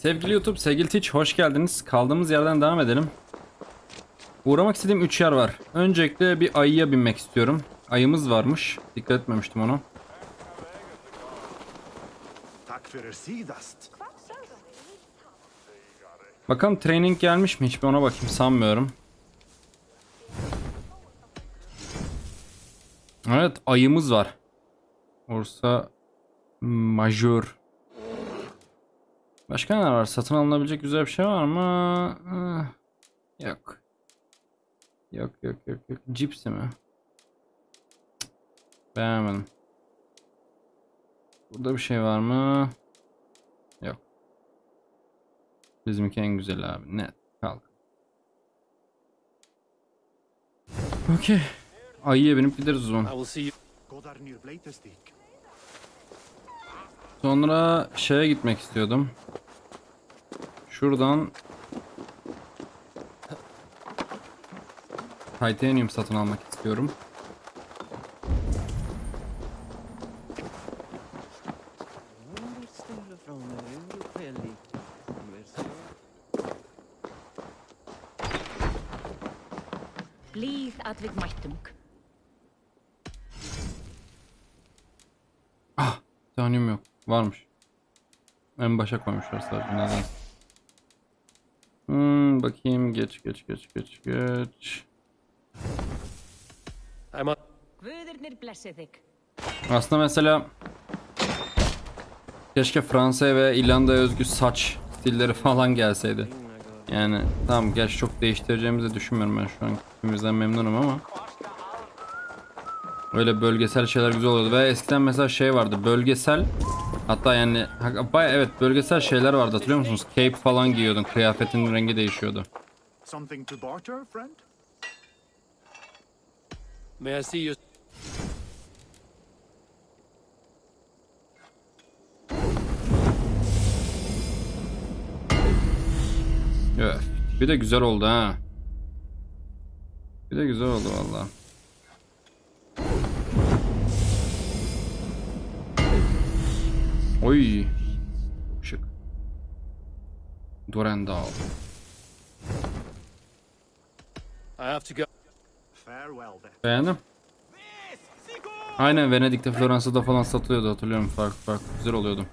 Sevgili YouTube, sevgili Twitch, hoş geldiniz. Kaldığımız yerden devam edelim. Uğramak istediğim 3 yer var. Öncelikle bir ayıya binmek istiyorum. Ayımız varmış. Dikkat etmemiştim ona. Bakalım training gelmiş mi? Hiç bir ona bakayım. Sanmıyorum. Evet, ayımız var. Orsa majör. Başka ne var? Satın alınabilecek güzel bir şey var mı? Yok. Yok. Cipsi mi? Beğenmedim. Burada bir şey var mı? Yok. Bizimki en güzel abi. Net. Kalk. Okey. Ayıya binip gideriz o zaman. Sonra şeye gitmek istiyordum. Şuradan Titanium satın almak istiyorum. Ah, Titanium yok. Varmış. En başa koymuşlar sadece. Neden? Bakayım. Geç. Aslında mesela keşke Fransa'ya ve İrlanda'ya özgü saç stilleri falan gelseydi. Yani tamam, gerçi çok değiştireceğimizi düşünmüyorum ben şu an. Kimimizden memnunum ama öyle bölgesel şeyler güzel oluyordu. Ve eskiden mesela şey vardı, bölgesel, hatta yani bayağı, evet, bölgesel şeyler vardı, hatırlıyor musunuz? Cape falan giyiyordun, kıyafetin rengi değişiyordu. Merci. Öf, bir de güzel oldu ha. Bir de güzel oldu vallahi. Oy. Şık. Durendal. Beğendim. Aynen, Venedik'te, Floransa'da falan satılıyordu, hatırlıyorum, farklı güzel oluyordu.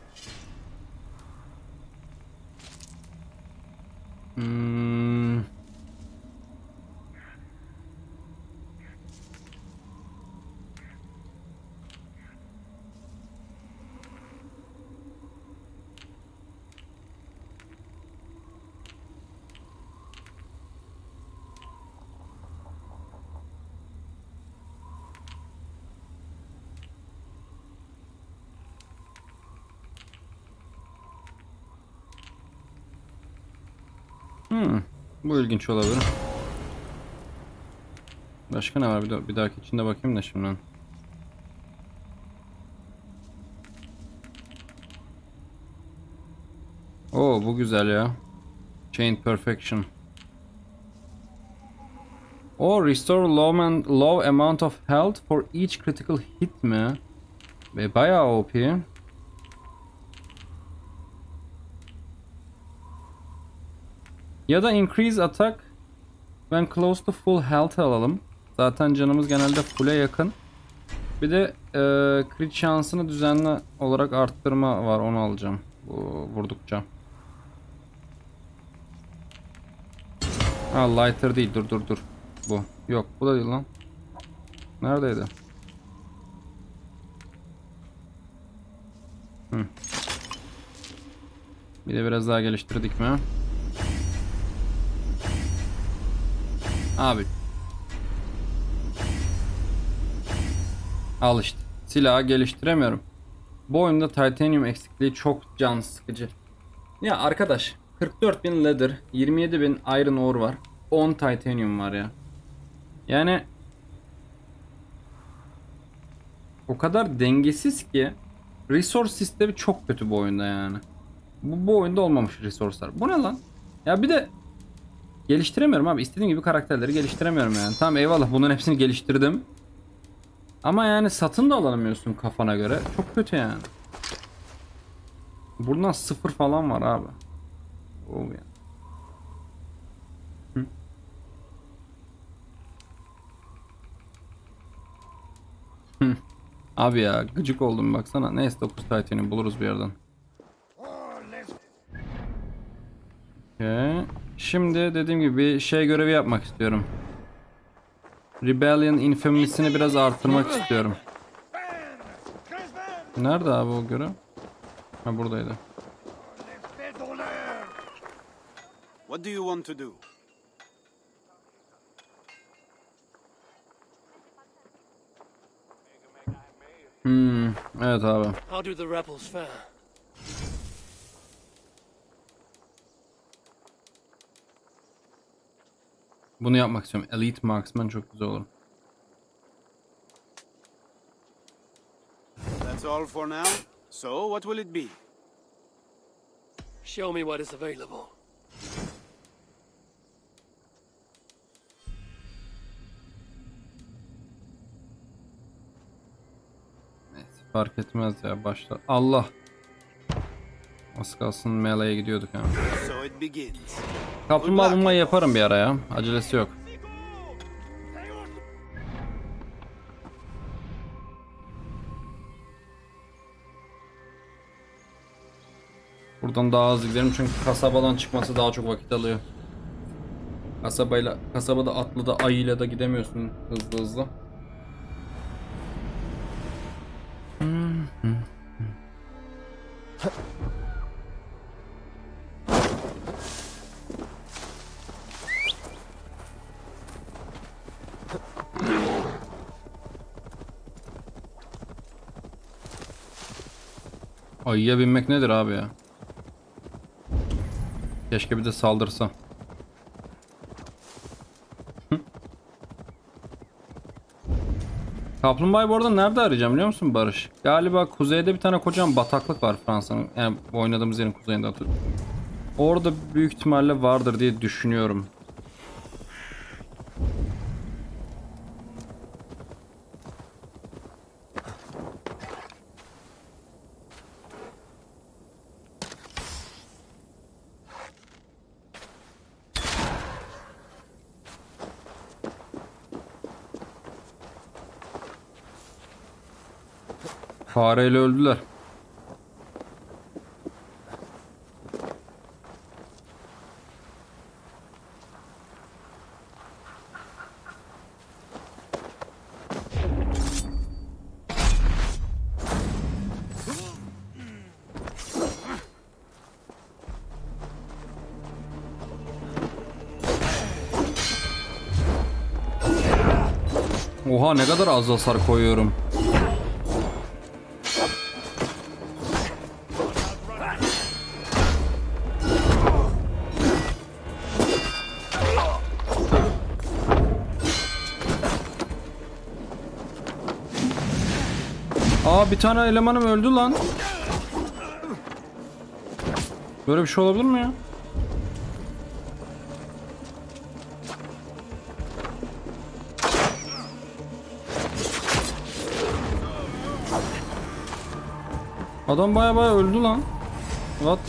Bu ilginç olabilir. Başka ne var? Bir dahaki içinde bakayım da şimdiden. Oo, bu güzel ya. Chain Perfection. O restore low amount of health for each critical hit mi? Ve bayağı OP. Ya da increase attack when close to full health alalım. Zaten canımız genelde full'e yakın. Bir de crit şansını düzenli olarak arttırma var, onu alacağım. Vurdukça. Ha, lighter değil, dur. Bu. Yok, bu da değil lan. Neredeydi? Bir de biraz daha geliştirdik mi? Abi. Al işte. Silahı geliştiremiyorum. Bu oyunda titanium eksikliği çok can sıkıcı. Ya arkadaş, 44.000 leather, 27.000 iron ore var. 10 titanium var ya. Yani o kadar dengesiz ki resource sistemi çok kötü bu oyunda yani. Bu oyunda olmamış resource'lar. Bu ne lan? Ya bir de geliştiremiyorum abi. İstediğim gibi karakterleri geliştiremiyorum yani. Tamam, eyvallah, bunların hepsini geliştirdim. Ama yani satın da alamıyorsun kafana göre. Çok kötü yani. Buradan 0 falan var abi. olmuyor. Hı. Hı. Abi ya gıcık oldum baksana. Neyse 9 Titanium buluruz bir yerden. Okay. Şimdi dediğim gibi bir şey görevi yapmak istiyorum. Rebellion Infamy'sini biraz artırmak istiyorum. Nerede abi o görev? Ha buradaydı. What do you want to do? Evet abi. How do the rebels fare? Bunu yapmak istiyorum. Elite Marksman çok güzel olur. That's all for now. So what will it be? Show me what is available. Neyse fark etmez ya başla. Allah. Az kalsın meleğe gidiyorduk yani. Kaplumbağa bulmayı yaparım bir ara ya. Acelesi yok. Buradan daha hızlı gidelim çünkü kasabadan çıkması daha çok vakit alıyor. Kasabada atlı da ayıyla da gidemiyorsun hızlı hızlı. Ayıya binmek nedir abi ya? Keşke bir de saldırsa. Kaplumbağayı bu arada nerede arayacağım biliyor musun Barış? Galiba kuzeyde bir tane kocaman bataklık var Fransa'nın. Yani oynadığımız yerin kuzeyinde hatırlıyorum. Orada büyük ihtimalle vardır diye düşünüyorum. Fareyle öldüler. Oha ne kadar az hasar koyuyorum. Bir tane elemanım öldü lan. Böyle bir şey olabilir mi ya? Adam baya öldü lan. What?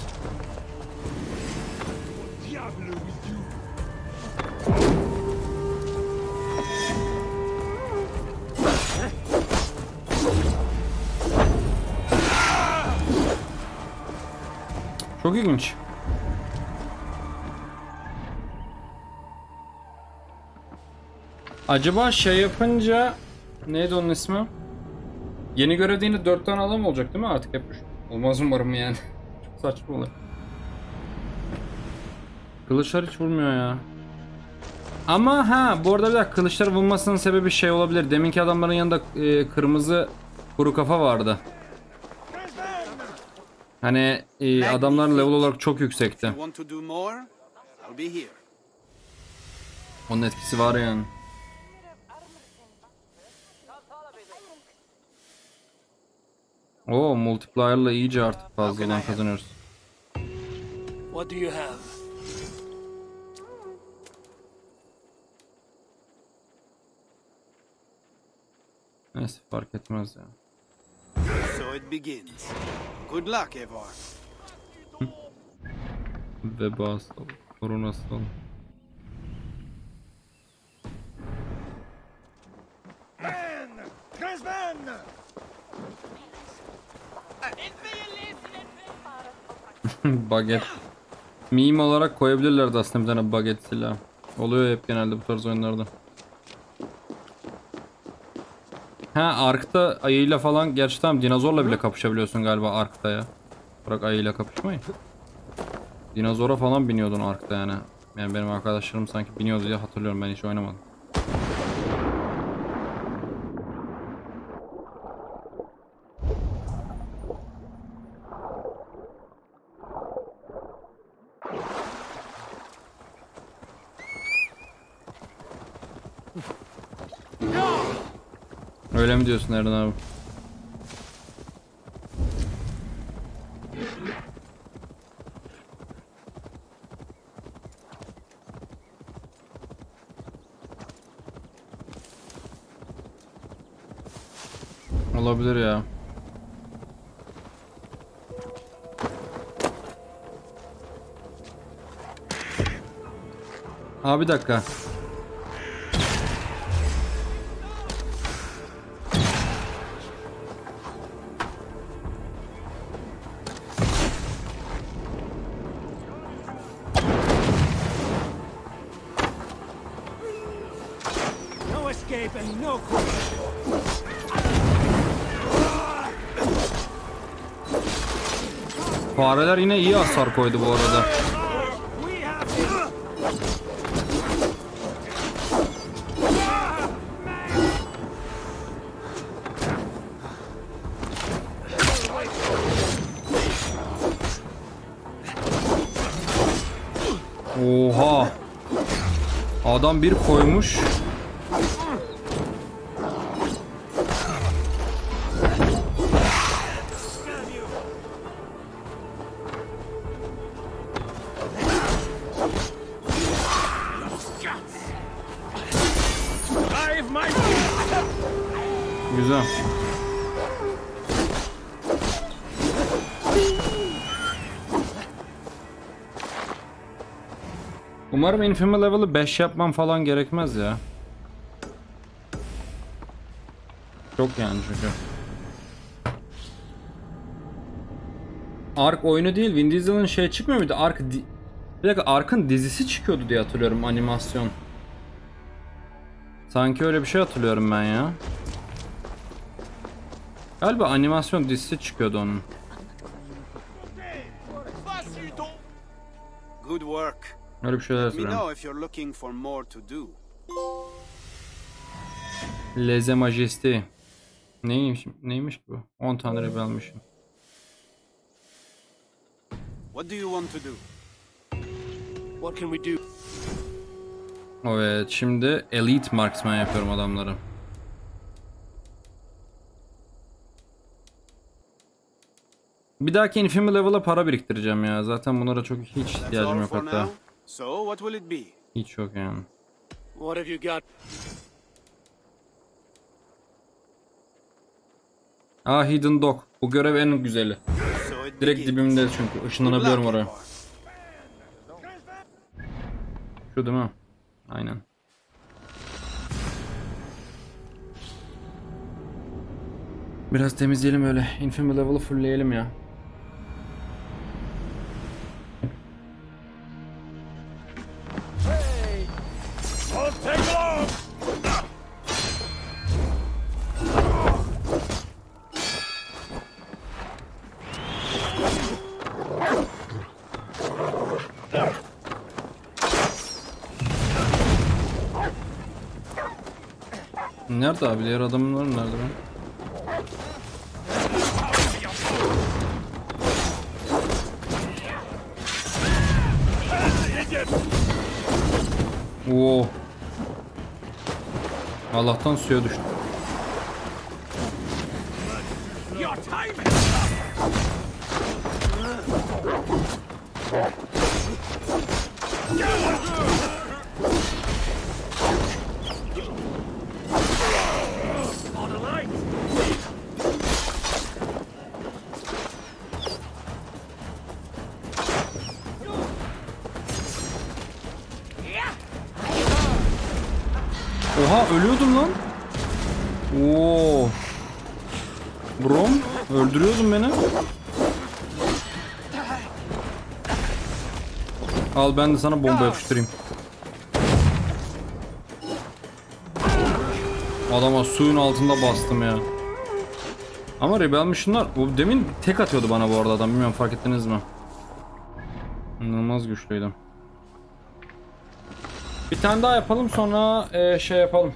Çok ilginç. Acaba şey yapınca neydi onun ismi? Yeni görevde 4 tane adam olacak değil mi? Artık hep olmaz umarım yani. Çok saçma olur. Kılıçlar hiç vurmuyor ya. Ama ha bu arada bir dakika, kılıçlar vurmasının sebebi şey olabilir. Deminki adamların yanında kırmızı kuru kafa vardı. Hani adamlar level olarak çok yüksekti. Onun etkisi var yani. Oo, multiplier'la iyice artık fazladan kazanıyoruz. What do you have? Neyse fark etmez ya. So it begins. Good luck, Eivor. Veba hastalığı, korona hastalığı. Baget. Meme olarak koyabilirlerdi aslında bir tane baget silah. Oluyor hep genelde bu tarz oyunlarda. Ha, Ark'ta ayıyla falan, gerçi tam dinozorla bile kapışabiliyorsun galiba Ark'ta ya. Bırak ayıyla kapışmayı. Dinozora falan biniyordun Ark'ta yani. Yani benim arkadaşlarım sanki biniyordu diye hatırlıyorum, ben hiç oynamadım. Öyle mi diyorsun Eren abi? Olabilir ya. Abi bir dakika. Fareler yine iyi hasar koydu bu arada. Oha. Adam bir koymuş. Umarım Infamy level'ı 5 yapmam falan gerekmez ya. Çok yani çünkü. Ark oyunu değil, Vin Diesel'ın şey çıkmıyor muydu? Ark bir dakika, Ark'ın dizisi çıkıyordu diye hatırlıyorum, animasyon. Sanki öyle bir şey hatırlıyorum ben ya. Galiba animasyon dizisi çıkıyordu onun. Good work. Öyle bir şeyler söylüyorum. Leze Majesty. Neymiş ki bu? 10 tane rebel almışım. What do you want to do? What can we do? Evet, şimdi Elite Marksman yapıyorum adamları. Bir dahaki Infamy level'a para biriktireceğim ya. Zaten bunlara çok hiç ihtiyacım yok hatta. Hiç yok yani. Ah, Hidden Dog. Bu görev en güzeli. Direkt dibimde çünkü. Işınlanabiliyorum oraya. Şu değil mi? Aynen. Biraz temizleyelim öyle. Infamy level'ı fullleyelim ya. Nerede abi? Diğer adamlar nerede lan? Oo. Allah'tan suya düştü. Oha ölüyordum lan. Oo. Brom öldürüyordun beni. Al ben de sana bomba yapıştırayım. Adama suyun altında bastım ya. Ama rebelmişinler. O demin tek atıyordu bana bu arada adam. Bilmiyorum fark ettiniz mi? İnanılmaz güçlüydü. Bir tane daha yapalım sonra şey yapalım.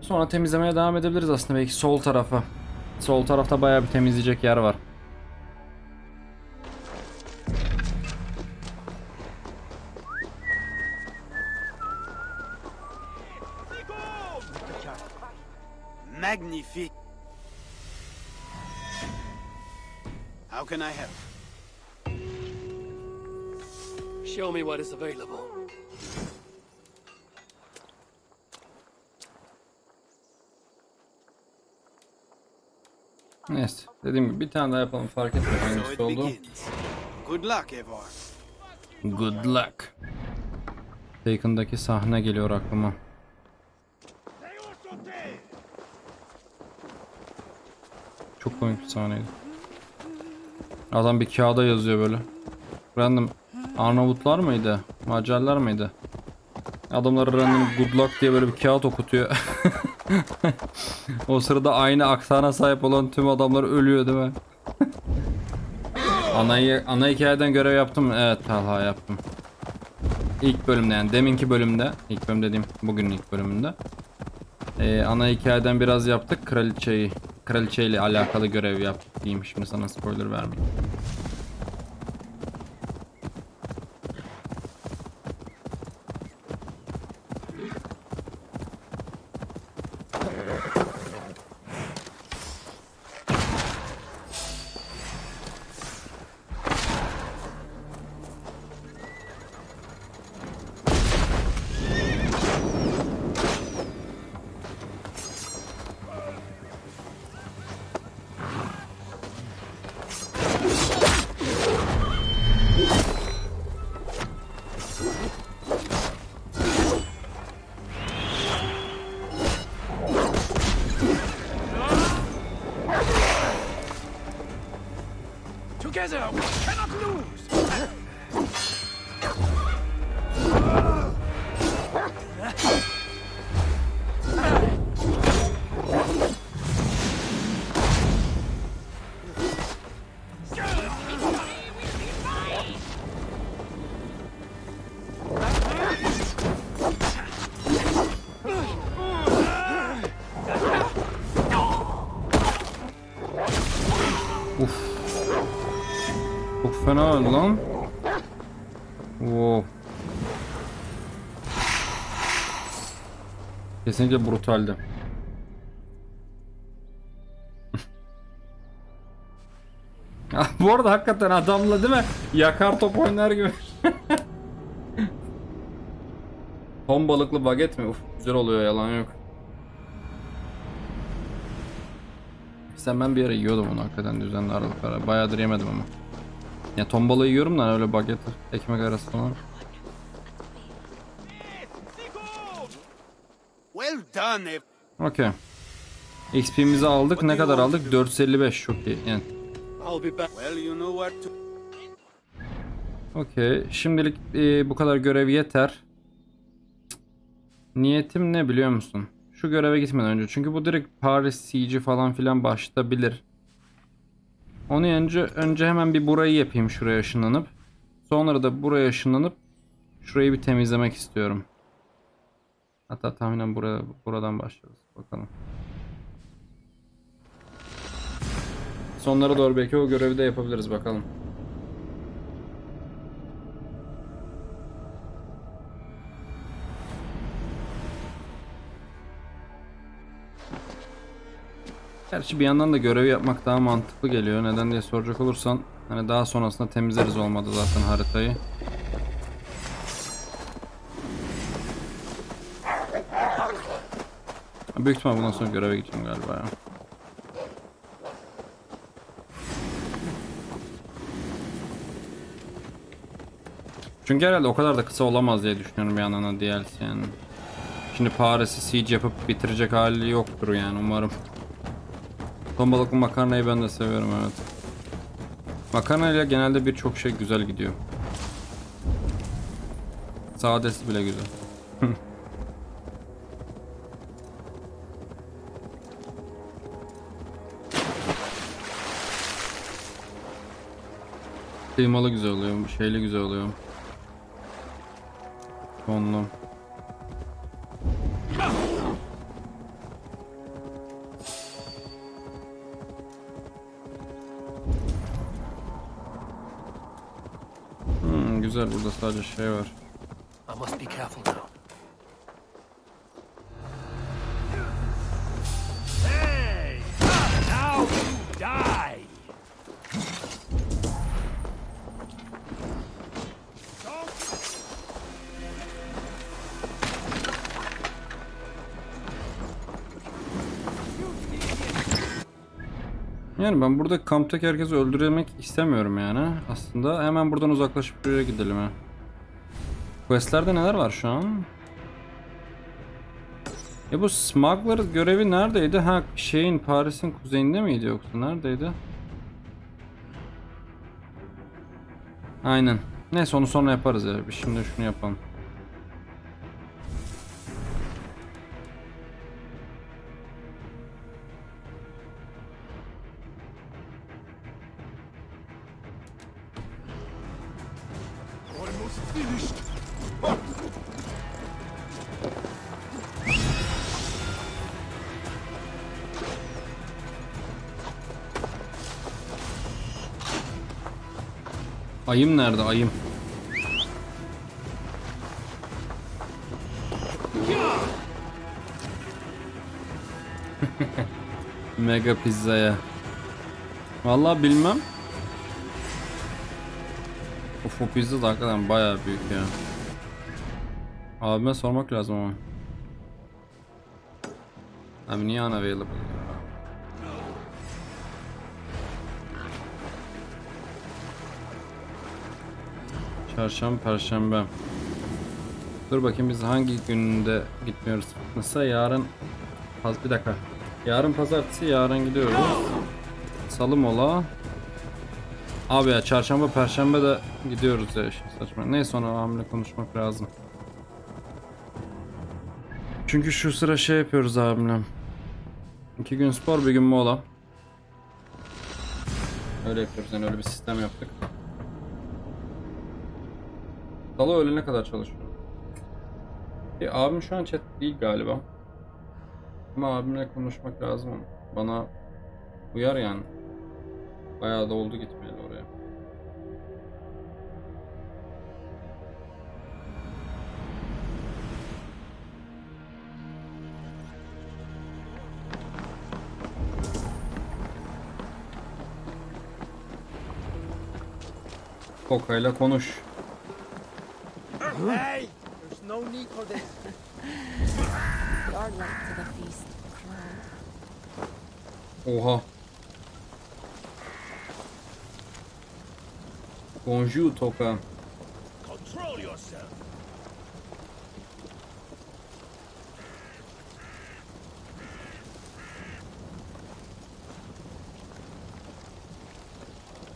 Sonra temizlemeye devam edebiliriz aslında belki sol tarafa. Sol tarafta bayağı bir temizleyecek yer var. Magnifique. How can I help? Show me what is available. Neyse, dediğim gibi bir tane daha yapalım fark etmez hangisi oldu. Good luck Eivor. Good luck. Taken'daki sahne geliyor aklıma. Çok komik bir sahneydi. Adam bir kağıda yazıyor böyle. Random Arnavutlar mıydı? Macarlar mıydı? Adamları random good luck diye böyle bir kağıt okutuyor. O sırada aynı aksana sahip olan tüm adamlar ölüyor değil mi? Ana hikayeden görev yaptım. Evet Talha yaptım. İlk bölümde yani deminki bölümde. İlk bölüm dediğim bugünün ilk bölümünde. Ana hikayeden biraz yaptık. Kraliçeyle alakalı görev yaptık diyeyim. Şimdi sana spoiler vermeyeyim. Fena lan. Wow. Kesinlikle brutaldi. Bu arada hakikaten adamla değil mi? Yakar top oynar gibi. Ton balıklı baget mi? Uf, güzel oluyor yalan yok. Sen ben bir ara yiyordum onu hakikaten düzenli aralıklara. Bayağıdır yemedim ama. Ya ton balığı yiyorum da öyle baget ekmek arası falan. Okay. XP'mizi aldık. Ne kadar aldık? 455 çok iyi. Yani. Okay. Şimdilik bu kadar görev yeter. Niyetim ne biliyor musun? Şu göreve gitmeden önce. Çünkü bu direkt Paris Siege falan filan başlayabilir. Onu önce hemen bir burayı yapayım şuraya ışınlanıp. Sonra da buraya ışınlanıp şurayı bir temizlemek istiyorum. Hatta tahminen buradan başlarız. Bakalım. Sonlara doğru belki o görevi de yapabiliriz bakalım. Gerçi bir yandan da görevi yapmak daha mantıklı geliyor. Neden diye soracak olursan hani daha sonrasında temizleriz olmadı zaten haritayı. Büyük ihtimal bundan sonra göreve gideceğim galiba ya. Çünkü herhalde o kadar da kısa olamaz diye düşünüyorum bir yandan DLC yani. Şimdi Paris'i siege yapıp bitirecek hali yoktur yani umarım. Ton balıklı makarnayı ben de seviyorum, evet. Makarnayla genelde birçok şey güzel gidiyor. Sadesi bile güzel. Kıymalı güzel oluyor, şeyli güzel oluyor. Tonlu. Güzel, burada sadece şey var. Yani ben burada kamptaki herkesi öldürmek istemiyorum yani. Aslında hemen buradan uzaklaşıp buraya gidelim ya. Questlerde neler var şu an? E bu smuggler görevi neredeydi? Ha şeyin, Paris'in kuzeyinde miydi yoksa neredeydi? Aynen. Neyse onu sonra yaparız ya. Biz şimdi şunu yapalım. Ayım nerede? Ayım. Mega pizzaya. Vallahi bilmem. Of, o pizza da hakikaten bayağı büyük ya. Abime sormak lazım ama. Abi niye unavailable? Çarşamba, perşembe. Dur bakayım biz hangi günde gitmiyoruz? Mesela yarın... Bir dakika. Yarın pazartesi, yarın gidiyoruz. Salı mola. Abi ya çarşamba, perşembe de gidiyoruz ya. Şimdi saçma. Neyse ona hamle konuşmak lazım. Çünkü şu sıra şey yapıyoruz abimle. 2 gün spor, 1 gün mola. Öyle yapıyoruz yani, öyle bir sistem yaptık. Salı öğlene kadar çalışıyorum. Abim şu an chat değil galiba. Ama abimle konuşmak lazım. Bana uyar yani. Bayağı da oldu gitmeyeli oraya. Koka'yla konuş. Hey, there's no need for this. We are late to the feast. Oha. Bonjour, Toka. Control yourself.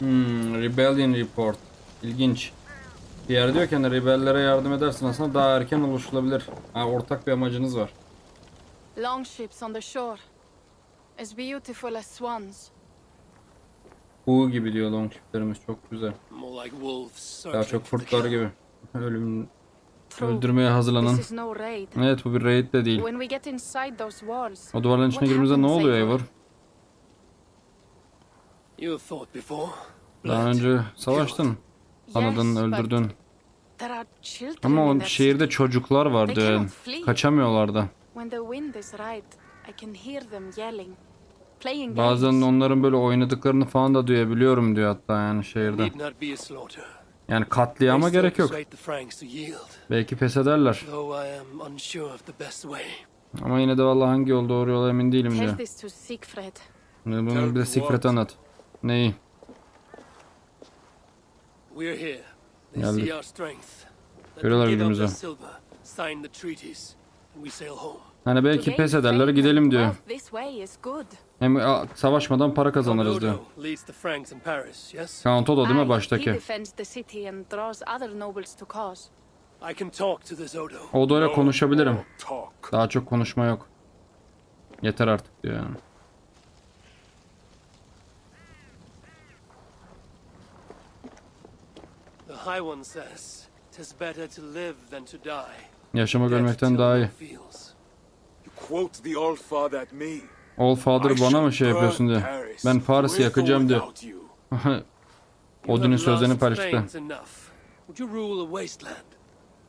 Rebellion report. İlginç. Pierre diyor ki hani rebellere yardım edersin, aslında daha erken oluşulabilir. Ha, ortak bir amacınız var. Longships on the shore. As beautiful as swans. Kuğu gibi diyor longshiplerimiz, çok güzel. Daha çok kurtlar gibi. Ölüm öldürmeye hazırlanan. Evet, bu bir raid de değil. O duvarların içine girdiğimizde ne oluyor Eivor? Daha önce savaştın. Anladın, öldürdün. Ama o şehirde çocuklar vardı yani. Kaçamıyorlardı. Bazen onların böyle oynadıklarını falan da duyabiliyorum diyor hatta yani şehirde. Yani katliama gerek yok. Belki pes ederler. Ama yine de vallahi hangi yol doğru yola emin değilim diyor. Bunu bir de Sigfred'e anlat. Neyi? We're here. Geldik. Görüyorlar günümüzü. Hani belki pes ederler, gidelim diyor. Hem savaşmadan para kazanırız diyor. Count Odo değil mi baştaki? Odo'yla konuşabilirim. Daha çok konuşma yok. Yeter artık diyor yani. Yaşamak ölmekten daha iyi. All Father bana mı şey yapıyorsun diyor. Ben Paris'i yakacağım diyor. Odin'in sözlerini paylaştı.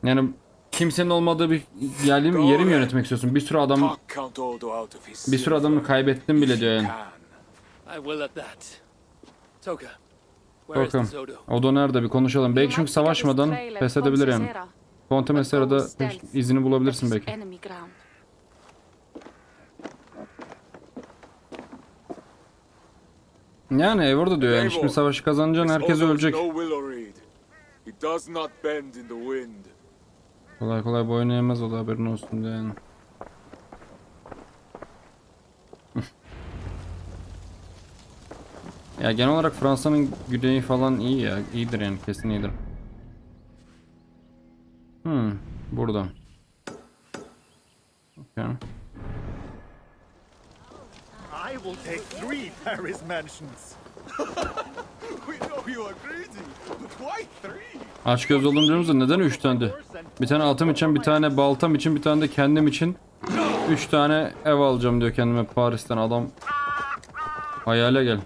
Yani kimsenin olmadığı bir yeri mi yönetmek istiyorsun? Bir sürü adamı kaybettim bile diyor yani. Bakın, Odo nerede bir konuşalım. Belki çünkü savaşmadan pes edebilir yani. Ponte Mesera'da izini bulabilirsin belki. Yani Eivor da diyor yani şimdi savaşı kazanacaksın, herkes ölecek. Kolay kolay boyun eğmez, o da haberin olsun diye yani. Ya genel olarak Fransa'nın güneyi falan iyi ya, iyidir yani, kesin iyidir. Burada. Okay. I will take 3 Paris mansions. We know you are crazy. Why 3? Açgöz oldum diyoruz da neden 3 tane de? Bir tane atım için, bir tane baltam için, bir tane de kendim için 3 tane ev alacağım diyor kendime Paris'ten adam. Hayale gel.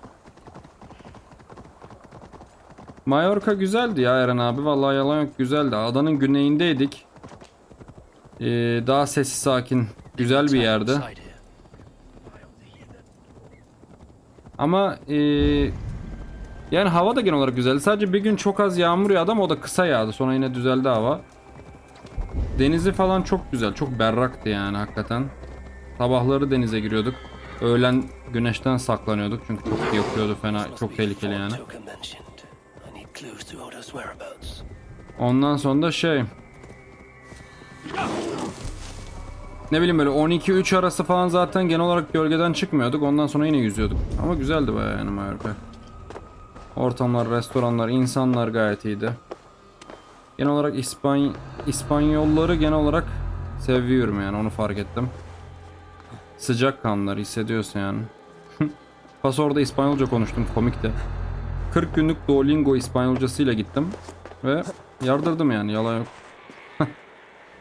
Mallorca güzeldi ya Eren abi, vallahi yalan yok, güzeldi. Adanın güneyindeydik. Daha sessiz sakin, güzel bir yerde. Ama yani hava da genel olarak güzeldi. Sadece bir gün çok az yağmur yağdı ama o da kısa yağdı. Sonra yine düzeldi hava. Denizi falan çok güzel, çok berraktı yani hakikaten. Sabahları denize giriyorduk. Öğlen güneşten saklanıyorduk çünkü çok yakıyordu fena, çok tehlikeli yani. Ondan sonra da ne bileyim böyle 12-3 arası falan zaten genel olarak gölgeden çıkmıyorduk. Ondan sonra yine yüzüyorduk. Ama güzeldi bayağı yani Mallorca. Ortamlar, restoranlar, insanlar gayet iyiydi. Genel olarak İspanyolları genel olarak seviyorum yani, onu fark ettim. Sıcakkanlılar hissediyorsun yani. Pasor'da İspanyolca konuştum, komikti. 40 günlük Duolingo İspanyolcasıyla gittim ve yardırdım yani, yalan yok.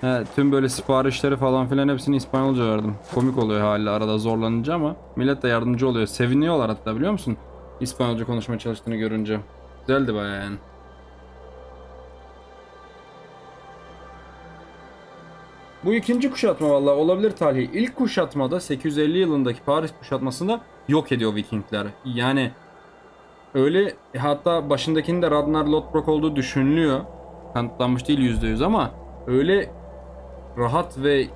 He, tüm böyle siparişleri falan filan hepsini İspanyolca verdim. Komik oluyor hala arada zorlanınca ama millet de yardımcı oluyor. Seviniyorlar hatta, biliyor musun? İspanyolca konuşmaya çalıştığını görünce. Güzeldi bayağı yani. Bu ikinci kuşatma vallahi olabilir tarihi. İlk kuşatmada 850 yılındaki Paris kuşatmasında yok ediyor Vikingler. Yani öyle, hatta başındakinin de Ragnar Lothbrok olduğu düşünülüyor. Kanıtlanmış değil %100 ama öyle rahat ve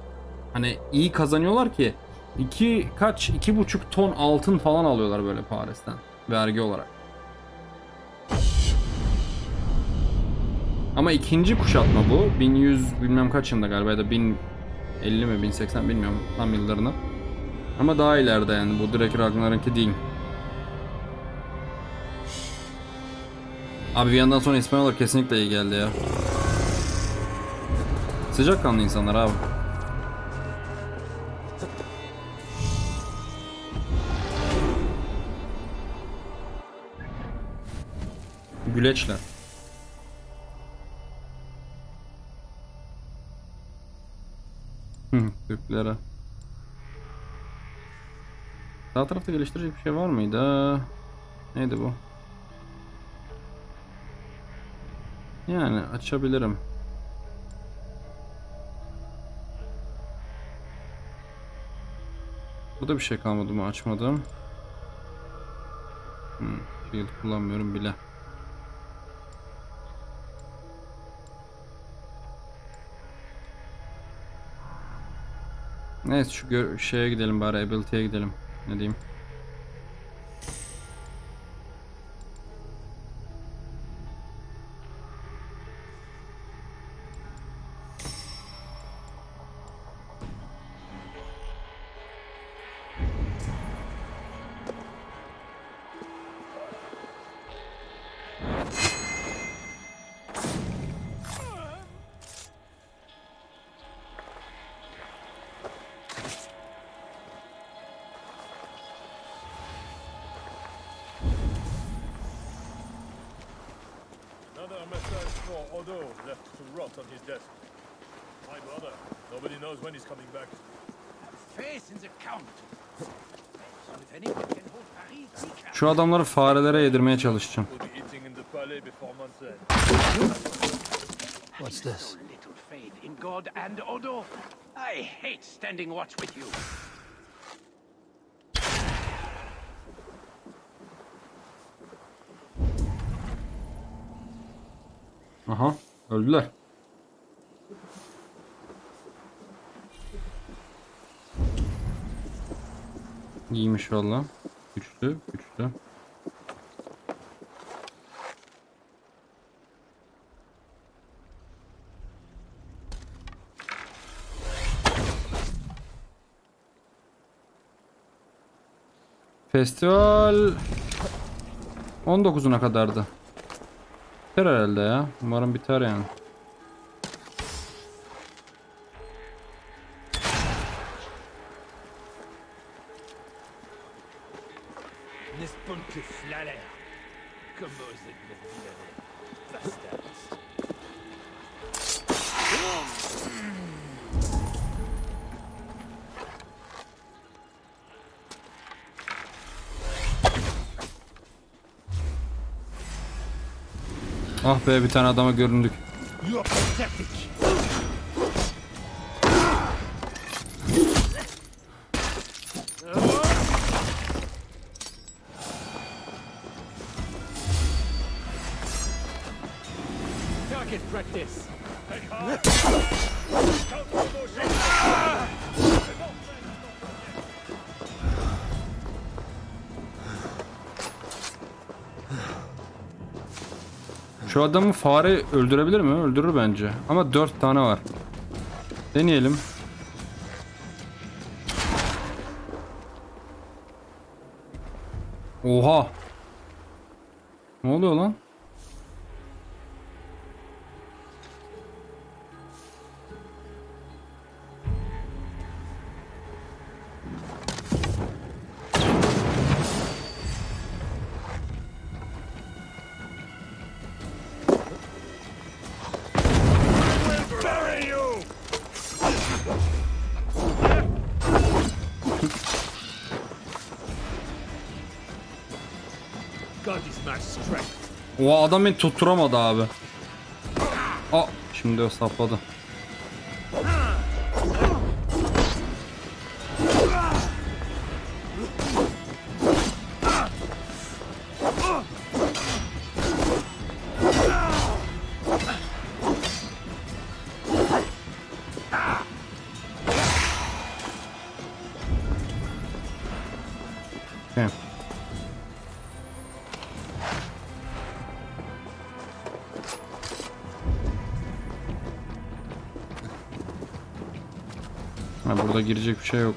hani iyi kazanıyorlar ki 2,5 ton altın falan alıyorlar böyle Paris'ten vergi olarak. Ama ikinci kuşatma bu. 1100 bilmem kaç yılında galiba, ya da 1050 mi 1080 bilmiyorum tam yıllarını. Ama daha ileride yani, bu direkt Ragnar'ınki değil. Abi bir yandan sonra İspanyollar kesinlikle iyi geldi ya. Sıcakkanlı insanlar abi. Güleçler. Türklere. Sağ tarafta geliştirecek bir şey var mıydı? Neydi bu? Yani açabilirim. Burada bir şey kalmadı mı? Açmadım. Shield kullanmıyorum bile. Neyse şu şeye gidelim bari, ability'ye gidelim. Ne diyeyim? Another message for Odo, left to rot on his desk. My brother. Nobody knows when he's coming back. Faith in the count. Şu adamları farelere yedirmeye çalışacağım. What's this? Aha, öldüler. İyiymiş valla. Güçlü, güçlü. Festival 19'una kadardı. Biter herhalde ya. Umarım biter yani. Ah be, bir tane adama göründük. Şu adamı fare öldürebilir mi? Öldürür bence. Ama 4 tane var. Deneyelim. Oha. Ne oluyor lan? O adam beni tutturamadı abi. Aa, şimdi o sapladı. Girecek bir şey yok.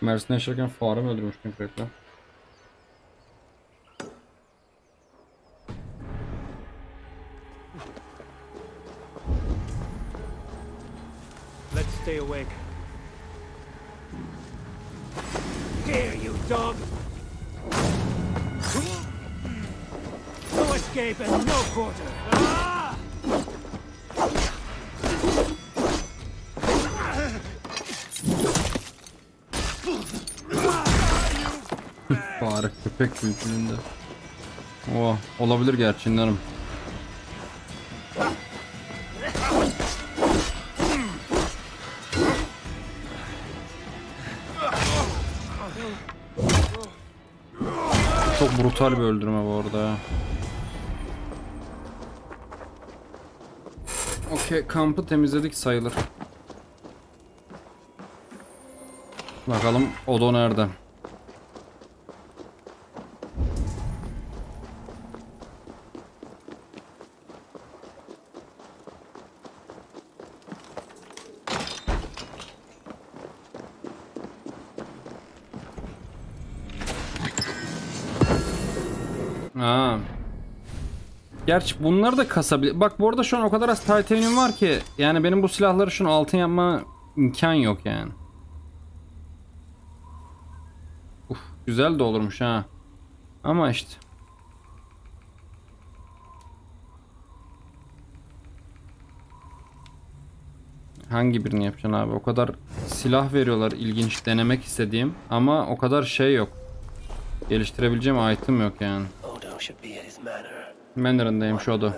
Mersin'e yaşarken fare mi öldürmüş köpekler? Let's stay awake. Here you dog. No escape and no quarter. Fare köpek kültüründe. Oh, olabilir gerçi inanırım. Çok brutal bir öldürme bu arada ya. Okey, kampı temizledik sayılır. Bakalım Odo nerede? Aa. Gerçi bunları da kasabilir. Bak bu arada şu an o kadar az titanium var ki yani benim bu silahları şunu altın yapma imkan yok yani. Uf. Güzel de olurmuş ha. Ama işte. Hangi birini yapacaksın abi? O kadar silah veriyorlar ilginç denemek istediğim. Ama o kadar şey yok. Geliştirebileceğim item yok yani. Manor'ındayım şu Odo.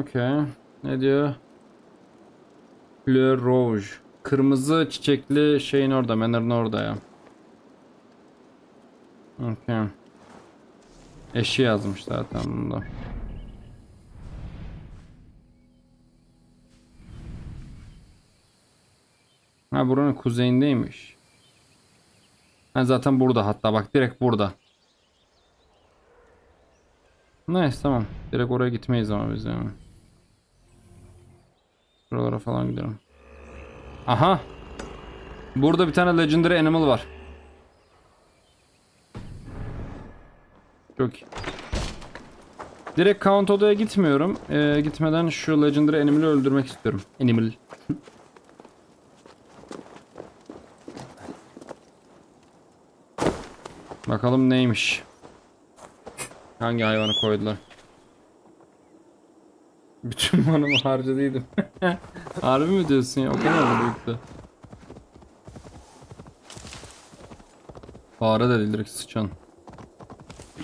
Okay. Ne diyor? Fleur Rouge. Kırmızı çiçekli şeyin orada. Manor'ın orada ya. Okay. Eşi yazmış zaten bunda. Ha, buranın kuzeyindeymiş. Ha, zaten burada hatta bak direkt burada. Neyse tamam. Direkt oraya gitmeyiz ama biz yani. Buralara falan gidelim. Aha. Burada bir tane legendary animal var. Çok iyi. Direkt Count Odo'ya gitmiyorum. Gitmeden şu legendary animal'i öldürmek istiyorum. Animal. Bakalım neymiş. Hangi hayvanı koydular? Bütün manımı harcadıydım. Harbi mi diyorsun ya? O kadar büyüktü. Fare de direkt sıçan.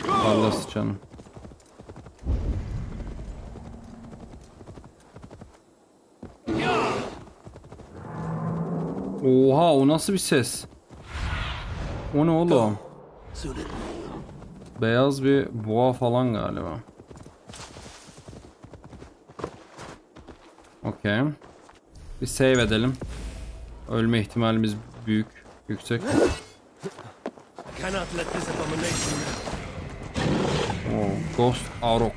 Valla sıçan. Oha, o nasıl bir ses? O ne oğlum? Beyaz bir boğa falan galiba. Okay. Bir save edelim. Ölme ihtimalimiz büyük, yüksek. Oh, Ghost Arrow.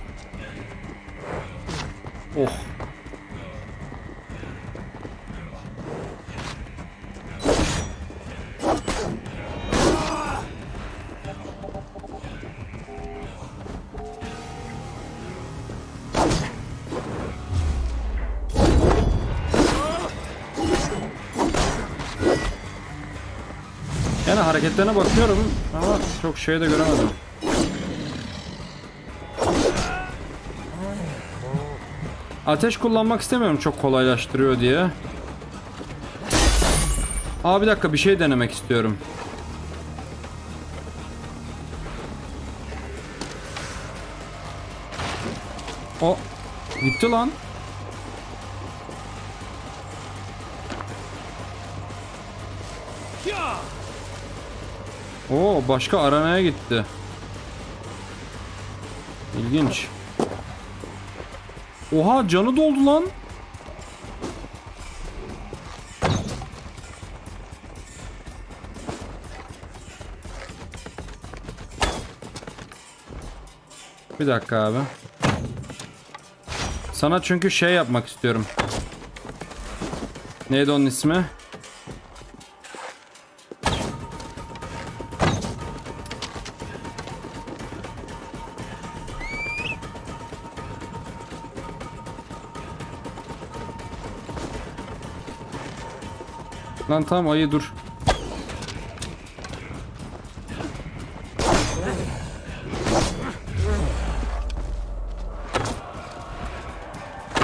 Oh. Hareketlerine bakıyorum ama çok şey de göremedim. Ateş kullanmak istemiyorum çok kolaylaştırıyor diye. Aa, bir dakika, bir şey denemek istiyorum. O gitti lan. Oo, başka aranaya gitti. İlginç. Oha, canı doldu lan. Bir dakika abi. Sana çünkü şey yapmak istiyorum. Neydi onun ismi? Lan tamam, ayı dur.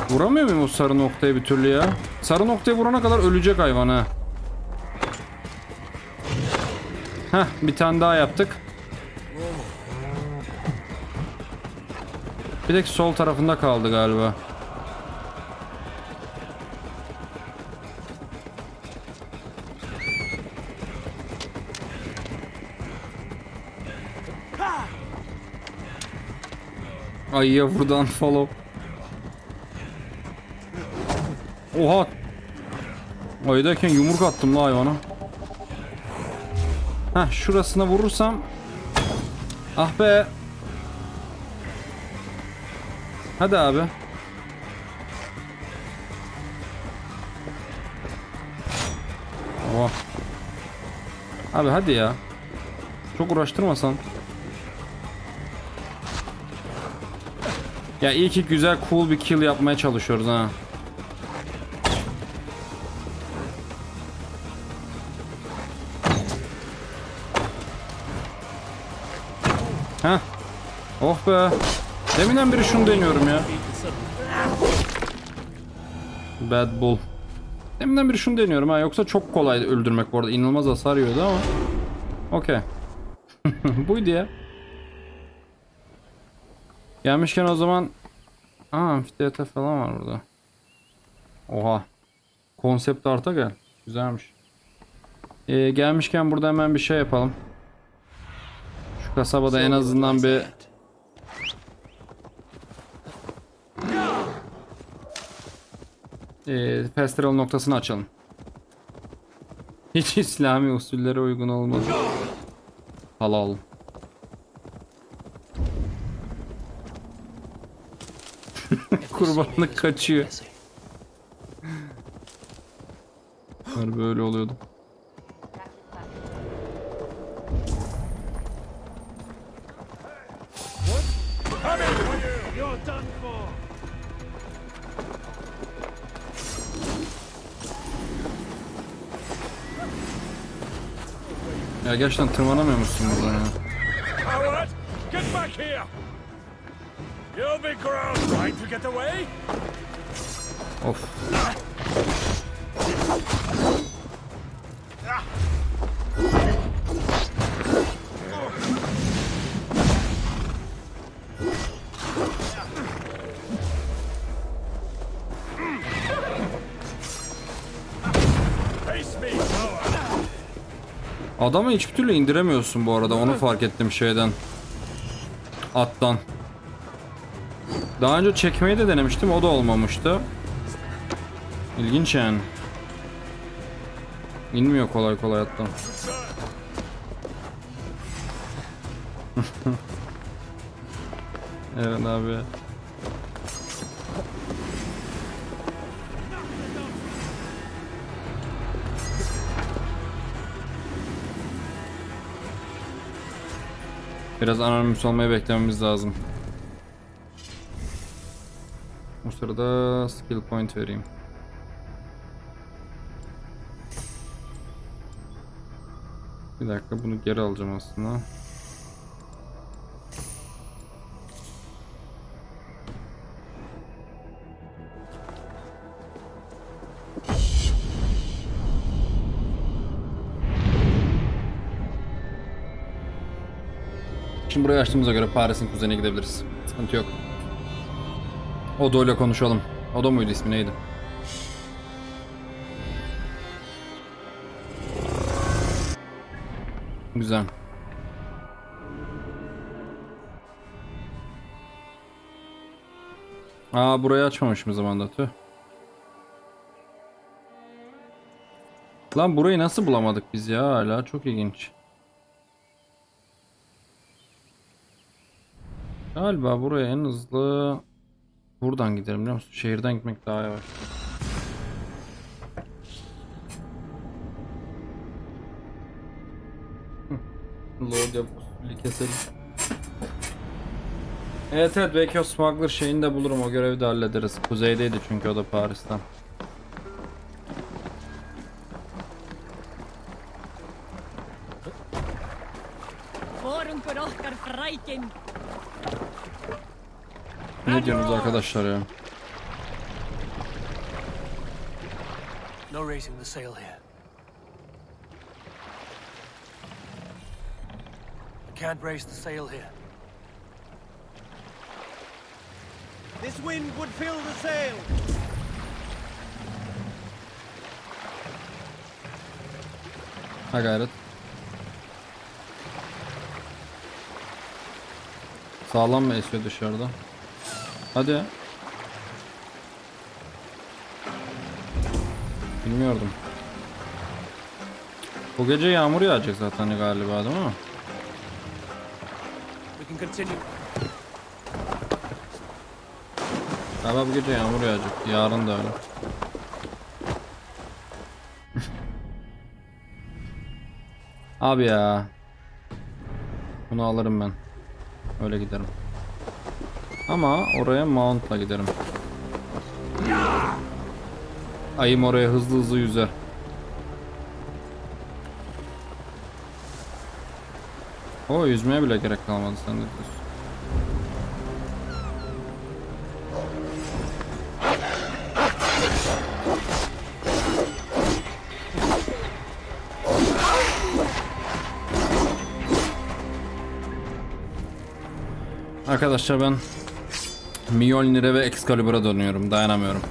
Vuramıyor muyum o sarı noktaya bir türlü ya? Sarı noktaya vurana kadar ölecek hayvan ha. Heh, bir tane daha yaptık. Bir tek sol tarafında kaldı galiba. Ayıya buradan follow. Oha. Ayıdayken yumruk attım la hayvana. Heh, şurasına vurursam. Ah be. Hadi abi. Oha. Abi hadi ya. Çok uğraştırmasan. Ya iyi ki güzel cool bir kill yapmaya çalışıyoruz ha. Heh. Oh be. Deminden beri şunu deniyorum ya. Bad bull. Deminden beri şunu deniyorum ha. Yoksa çok kolay öldürmek bu arada. İnanılmaz hasar yiyordu ama. Okey. Buydu ya. Gelmişken o zaman. Aa, amfiteatro falan var burada. Oha. Konsept arta gel. Güzelmiş. Gelmişken burada hemen bir şey yapalım. Şu kasabada en azından bir... festival noktasını açalım. Hiç İslami usullere uygun olmadı. Halal. Kurbanlık kaçıyor. Böyle oluyordu. Ya gerçekten tırmanamıyor musun buradan ya? Of. Adamı hiçbir türlü indiremiyorsun bu arada, onu fark ettim şeyden. Attan. Daha önce çekmeyi de denemiştim, o da olmamıştı. İlginç yani. İnmiyor kolay kolay attan. Evet abi. Biraz anonimiz olmayı beklememiz lazım. Bu sırada skill point vereyim. Bir dakika, bunu geri alacağım aslında. Şimdi burayı açtığımıza göre Paris'in kuzeyine gidebiliriz. Sıkıntı yok. Odo ile konuşalım. Odo muydu ismi, neydi? Güzel. Aa, burayı açmamışım zamanda, tüh. Lan burayı nasıl bulamadık biz ya hala, çok ilginç. Galiba buraya en hızlı buradan giderim, biliyor musun? Şehirden gitmek daha yavaş. Lord yapıp keselim. Evet evet, belki o smuggler şeyini de bulurum, o görevi de hallederiz. Kuzeydeydi çünkü o da Paris'ten. Ne diyorsunuz arkadaşlar ya? Can't raise the sail here. This wind would fill the sail. I got it. Sağlam mı esiyor dışarıda? Hadi. Bilmiyordum. Bu gece yağmur yağacak zaten galiba, değil mi? Galiba bu gece yağmur yağacak. Yarın da öyle. Abi ya. Bunu alırım ben. Öyle giderim. Ama oraya mount'la giderim. Ayım oraya hızlı hızlı yüzer. O yüzmeye bile gerek kalmadı sen de diyorsun. Arkadaşlar ben Mjolnir'e ve Excalibur'a dönüyorum. Dayanamıyorum.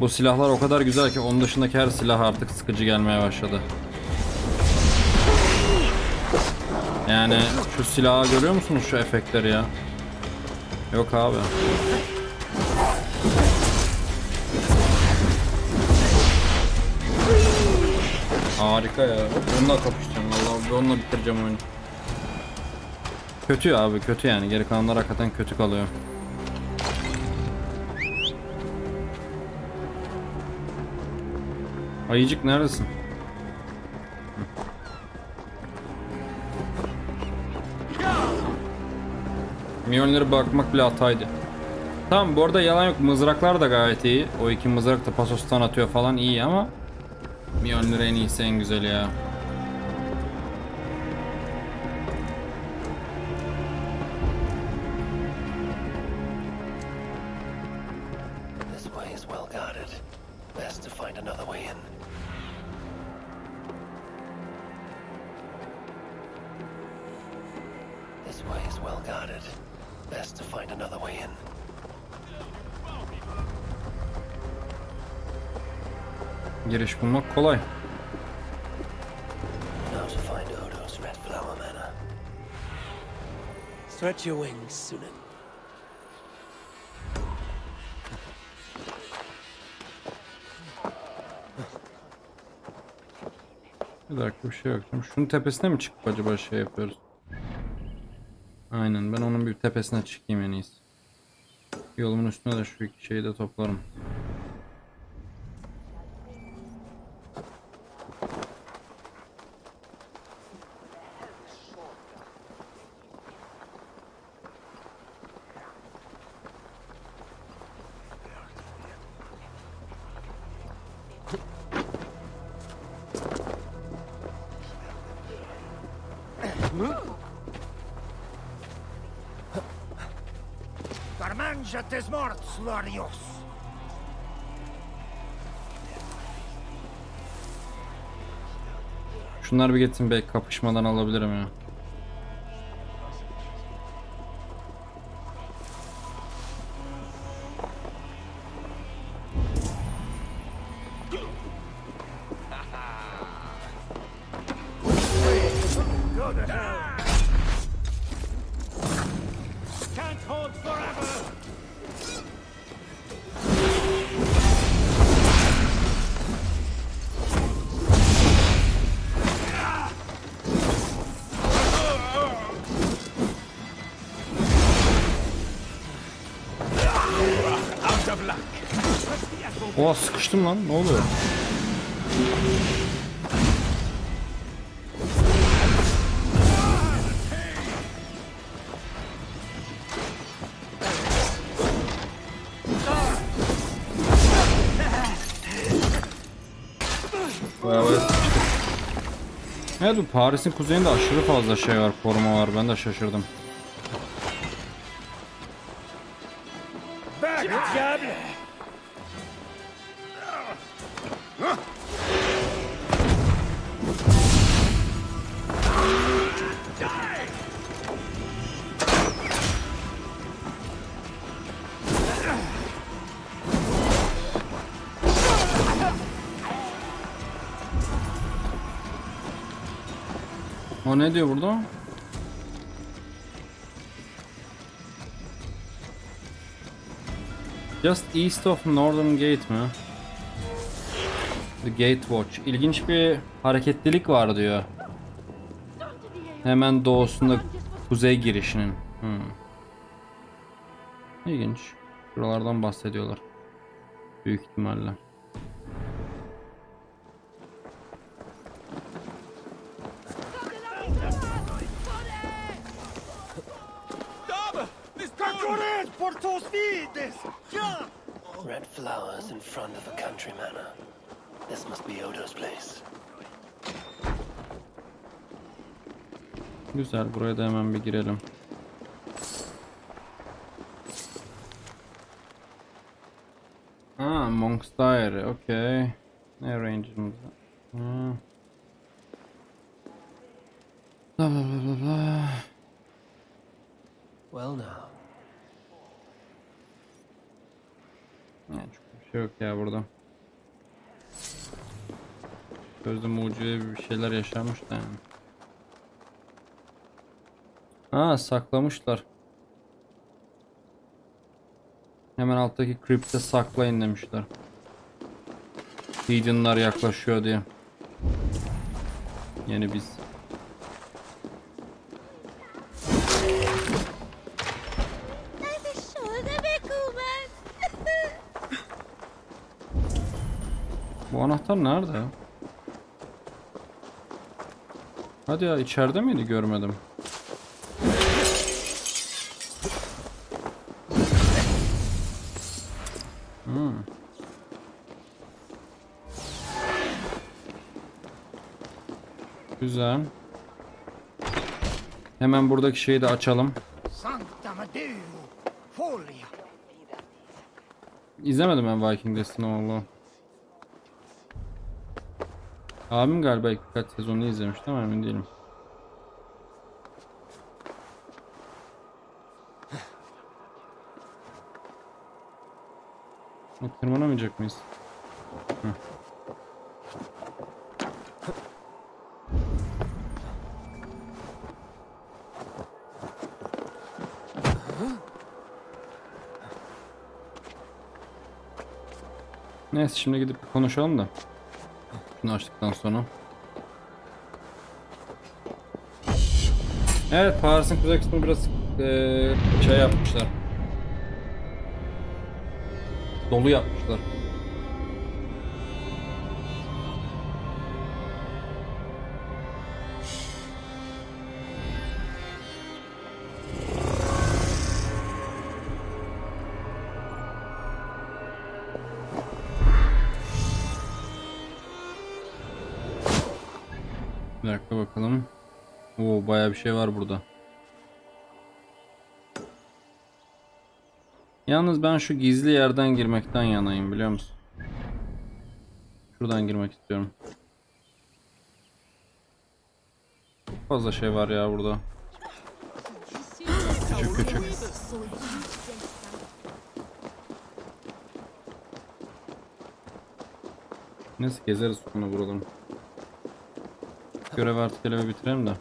Bu silahlar o kadar güzel ki onun dışındaki her silah artık sıkıcı gelmeye başladı. Yani şu silahı görüyor musunuz, şu efektleri ya? Yok abi. Harika ya. Onunla kapışacağım vallahi. Onunla bitireceğim oyunu. Kötü abi, kötü yani. Geri kalanlar hakikaten kötü kalıyor. Ayıcık neredesin? Mjolnir'e bakmak bile hataydı. Tamam, bu arada yalan yok, mızraklar da gayet iyi. O iki mızrak da Pasos'tan atıyor falan, iyi ama Mjolnir'e en iyisi, en güzeli ya. Giriş bulmak kolay. Bir dakika, bir şey yok. Şunun tepesine mi çıkıp acaba şey yapıyoruz? Aynen, ben onun bir tepesine çıkayım en iyisi. Yolumun üstüne de şu iki şeyi de toplarım. Şunlar bir gitsin, belki kapışmadan alabilirim ya. Oha, sıkıştım lan, ne oluyor? Bayağı sıkıştım. Evet, bu Paris'in kuzeyinde aşırı fazla şey var, koruma var, ben de şaşırdım. O ne diyor burada? Just east of Northern Gate mi? The Gate Watch. İlginç bir hareketlilik var diyor. Hemen doğusunda kuzey girişinin. İlginç. Buralardan bahsediyorlar. Büyük ihtimalle. Red flowers in front of a country manor. This must be Odo's place. Güzel, buraya da hemen bir girelim. Ha, Monk's Diary, okey. Ne range'imiz var? Blah, blah, blah, blah. Well now. Ya, çok bir şey yok ya burada. Sözde mucize bir şeyler yaşanmış da yani. Ha, saklamışlar. Hemen alttaki kripte saklayın demişler. Heathen'lar yaklaşıyor diye. Yani biz. Bu anahtar nerede? Hadi ya, içeride miydi, görmedim. Güzel. Hemen buradaki şeyi de açalım. İzlemedim ben Viking Destiny oğlu. Abim galiba birkaç sezonunu izlemiş, tamam emin değilim. Tırmanamayacak mıyız? Heh. Neyse, şimdi gidip konuşalım da. Bunu açtıktan sonra. Evet, Paris'in kuzey kısmı biraz şey yapmışlar. Dolu yapmışlar. Bir dakika bakalım. Oo, bayağı bir şey var burada. Yalnız ben şu gizli yerden girmekten yanayım, biliyor musun? Şuradan girmek istiyorum. Çok fazla şey var ya burada. Küçük küçük. Neyse, gezeriz sonra buraları. Görev artık elimi bitirelim de.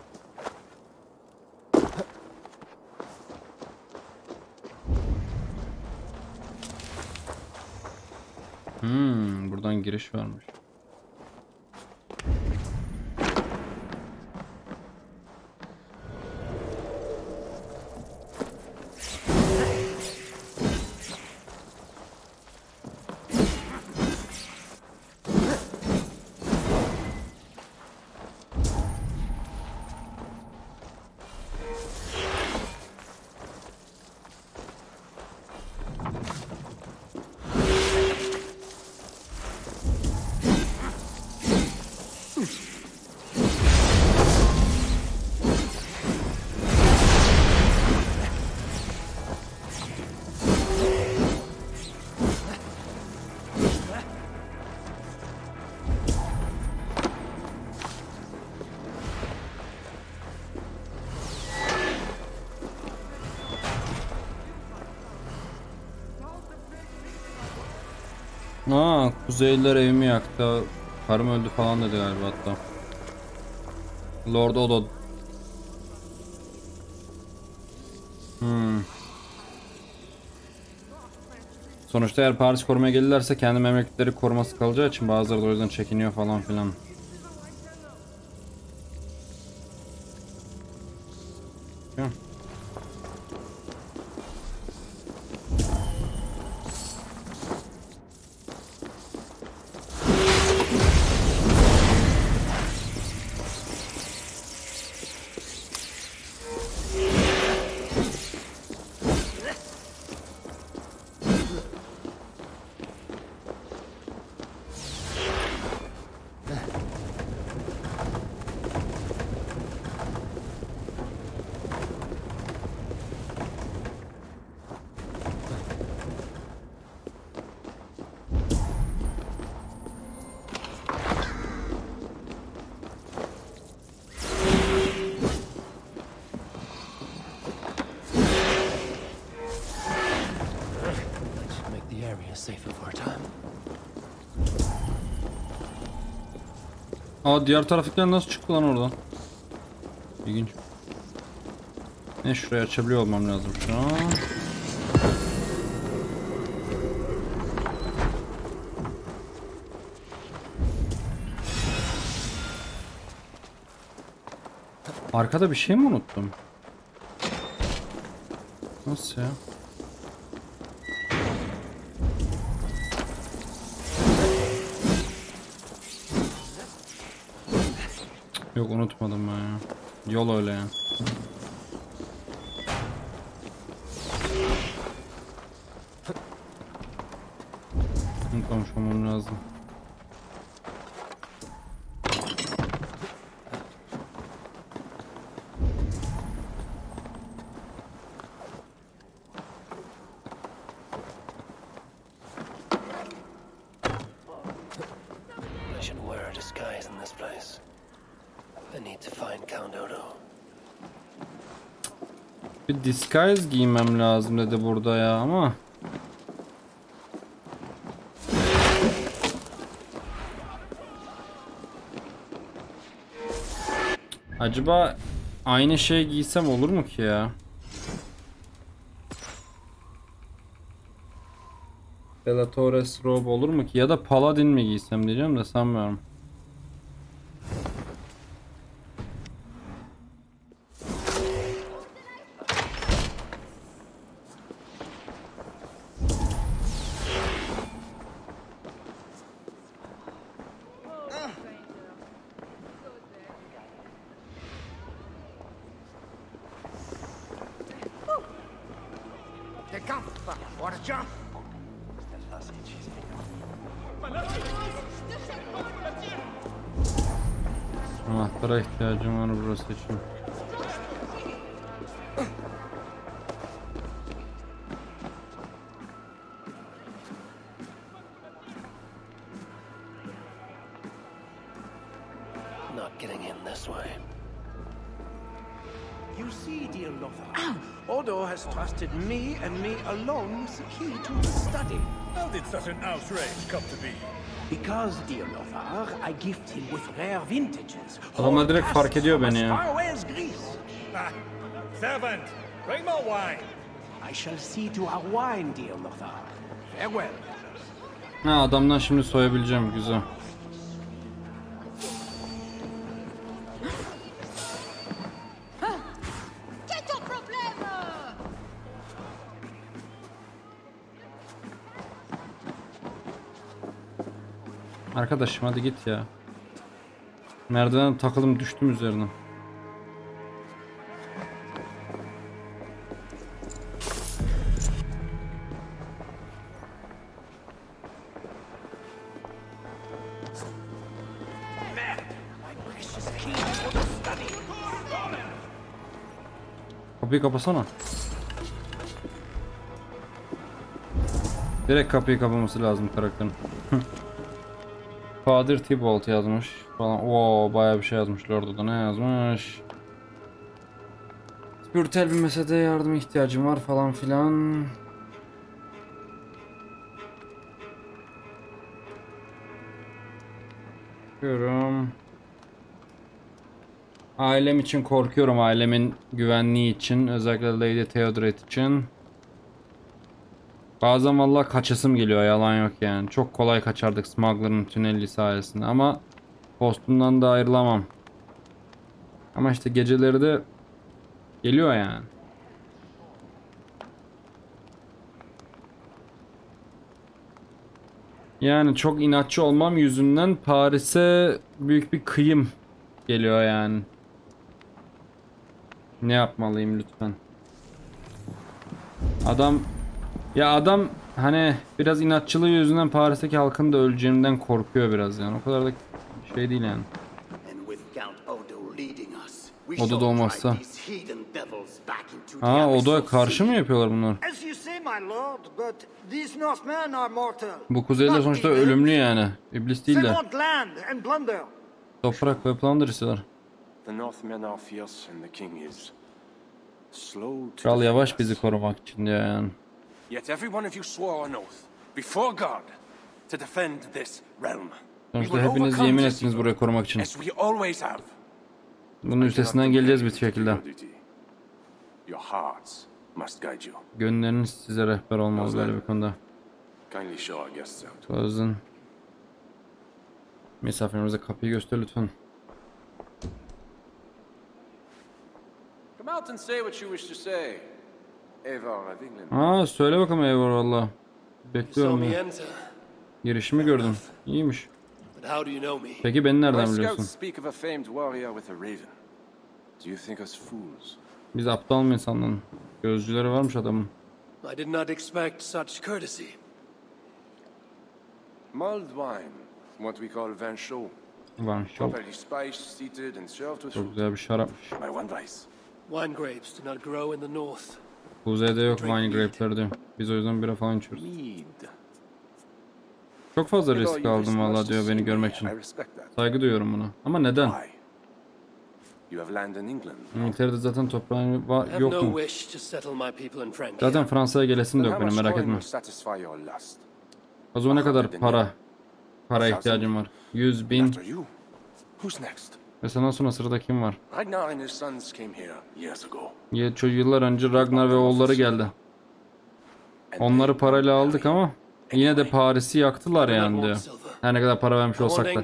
Buradan giriş varmış. Aa, Kuzeyliler evimi yaktı, karım öldü falan dedi galiba hatta. Lord Odo. Sonuçta eğer Paris korumaya gelirlerse kendi memleketleri koruması kalacağı için bazıları da o yüzden çekiniyor falan filan. Aa, diğer trafikler nasıl çıktı lan oradan? İlginç. Ne, şurayı açabiliyor olmam lazım şu an. Arkada bir şey mi unuttum? Nasıl ya? Yok, unutmadım ben ya. Yol öyle ya. Konuşmam lazım. Bir disguise giymem lazım dedi burada ya, ama acaba aynı şey giysem olur mu ki ya? Bellator's robe olur mu ki? Ya da Paladin mi giysem diyeceğim de sanmıyorum. Anahtara ihtiyacım var burası için. Not getting in this way. You see, dear Lothar, Odo has trusted me and me alone with the key to the study. How did such an outrage come to be? Because, dear Lothar, I gift him with rare vintages. Adamlar direkt fark ediyor beni ya. Servant, bring more wine. I shall see to our wine, dear Lothar. Farewell. Ha, adamdan şimdi soyabileceğim, güzel. Arkadaşım hadi git ya. Merdivene takıldım, düştüm üzerine. Kapıyı kapasana. Direkt kapıyı kapaması lazım karakterin. Father Tibolt yazmış falan. Oo, bayağı bir şey yazmış. Lord'da ne yazmış? Spiritel bir meselede yardıma ihtiyacım var falan filan. Korkuyorum. Ailem için korkuyorum. Ailemin güvenliği için. Özellikle Lady Theodred için. Bazen valla kaçasım geliyor, yalan yok yani. Çok kolay kaçardık Smuggler'ın tüneli sayesinde, ama postumdan da ayrılamam. Ama işte geceleri de geliyor yani. Yani çok inatçı olmam yüzünden Paris'e büyük bir kıyım geliyor yani. Ne yapmalıyım lütfen? Ya adam hani biraz inatçılığı yüzünden Paris'teki halkın da öleceğimden korkuyor biraz yani. O kadar da şey değil yani. Odo da olmazsa. Aa, Odo'ya karşı mı yapıyorlar bunlar? Bu kuzeyde sonuçta ölümlü yani. İblis değil de. Toprak ve plunder istiyorlar. Kral yavaş bizi korumak için yani. Yet every one of you swore an oath before God to defend this realm. Sonuçta hepiniz yemin ettiniz burayı korumak için. Bunun üstesinden geleceğiz bir şekilde. Gönülleriniz size rehber olmalıdır bu konuda. Gözün. Misafirimize kapıyı göster lütfen. Aa, söyle bakalım Eivor, valla. Bekliyorum ya. Girişimi gördüm. İyiymiş. Peki beni nereden biliyorsun? Biz aptal mı insanların? Gözcüleri varmış adamın. Çok güzel bir şarapmış. Kuzeyde yok wine grape'ler diyor. Biz o yüzden bira falan içiyoruz. Çok fazla risk aldım valla diyor beni görmek için. Saygı duyuyorum buna. Ama neden? İngiltere'de zaten toprağın yok mu? Zaten Fransa'ya gelesim de yok benim, merak etme. O zaman ne kadar para ihtiyacım var? 100.000. Ve senden sonra sırada kim var? Yıllar önce Ragnar ve oğulları geldi. Onları parayla aldık ama yine de Paris'i yaktılar yani diyor. Her ne kadar para vermiş olsak da.